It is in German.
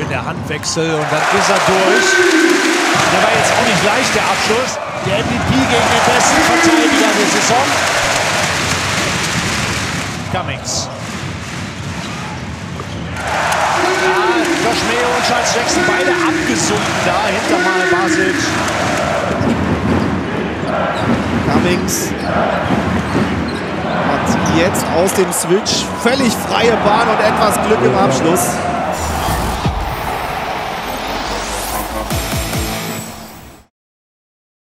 schön der Handwechsel und dann ist er durch. Der war jetzt auch nicht leicht, der Abschluss. Der MVP gegen den besten Verteidiger der Saison. Cummings. Joshmeo und Charles Jackson, beide abgesunken da, hinter mal Basic. Cummings hat jetzt aus dem Switch völlig freie Bahn und etwas Glück im Abschluss.